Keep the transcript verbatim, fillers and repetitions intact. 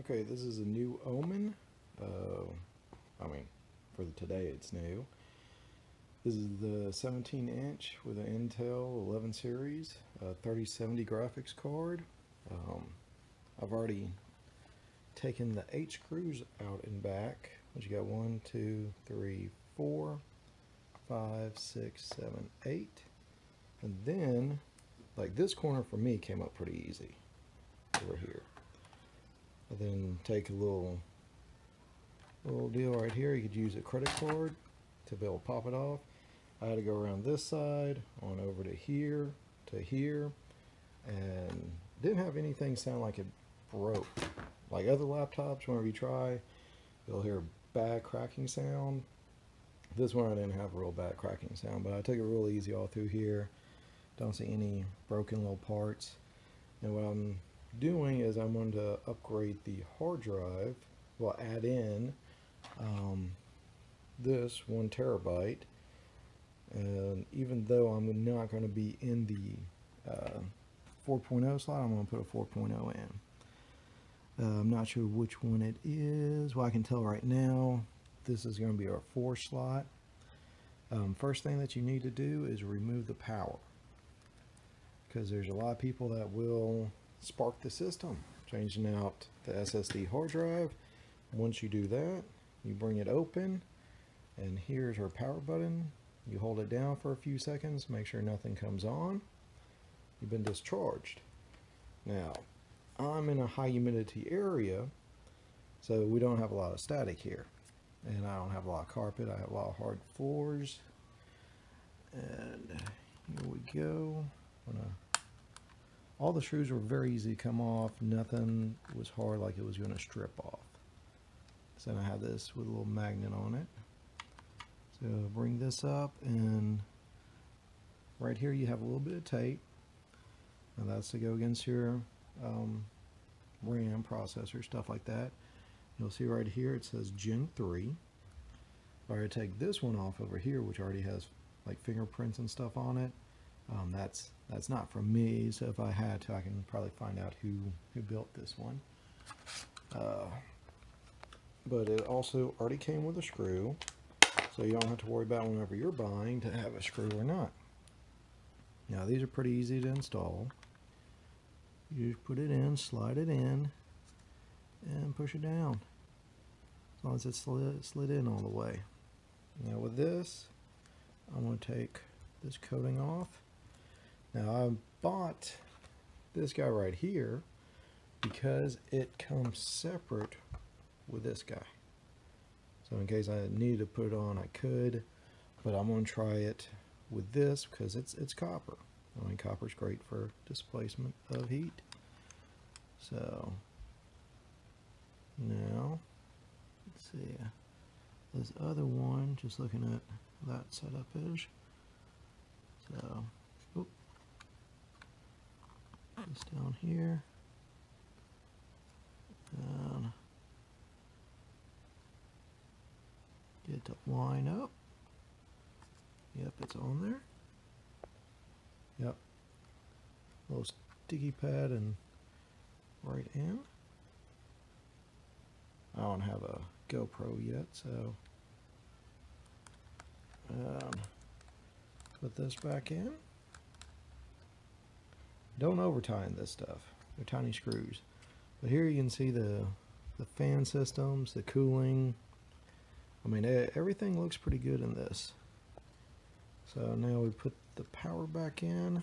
Okay, this is a new Omen. Uh, I mean, for the today it's new. This is the seventeen inch with an Intel eleven series, uh, thirty seventy graphics card. Um, I've already taken the eight screws out and back. But you got one, two, three, four, five, six, seven, eight. And then, like this corner for me came up pretty easy over here. And then take a little, little deal right here. You could use a credit card to be able to pop it off. I had to go around this side, on over to here, to here, and didn't have anything sound like it broke. Like other laptops, whenever you try, you'll hear bad cracking sound. This one I didn't have a real bad cracking sound, but I took it real easy all through here. Don't see any broken little parts. And what I'm doing is I'm going to upgrade the hard drive. We'll add in um, this one terabyte, and even though I'm not going to be in the uh, four point oh slot, I'm going to put a four point oh in. Uh, I'm not sure which one it is. Well, I can tell right now this is going to be our four slot. Um, first thing that you need to do is remove the power, because there's a lot of people that will spark the system changing out the S S D hard drive. Once you do that, you bring it open, and here's our power button. You hold it down for a few seconds, make sure nothing comes on. You've been discharged. Now I'm in a high humidity area, so we don't have a lot of static here, and I don't have a lot of carpet. I have a lot of hard floors. And here we go. I'm gonna All the screws were very easy to come off. Nothing was hard, like it was going to strip off. So I have this with a little magnet on it. So bring this up, and right here you have a little bit of tape. Now that's to go against your um, RAM, processor, stuff like that. You'll see right here it says Gen three. If I were to take this one off over here, which already has like fingerprints and stuff on it, Um, that's that's not from me, so if I had to, I can probably find out who who built this one. Uh, but it also already came with a screw, so you don't have to worry about whenever you're buying to have a screw or not. Now these are pretty easy to install. You just put it in, slide it in, and push it down, as long as it slid, slid in all the way. Now with this, I'm going to take this coating off. Now I bought this guy right here because it comes separate with this guy. So in case I needed to put it on, I could, but I'm going to try it with this because it's it's copper. I mean, copper's great for displacement of heat. So now let's see. This other one, just looking at how that setup is. So, oop, this down here, and get it to line up. Yep, it's on there. Yep, little sticky pad and right in. I don't have a GoPro yet, so um, put this back in. Don't over tighten this stuff. They're tiny screws. But here you can see the the fan systems, the cooling. I mean, everything looks pretty good in this. So now we put the power back in.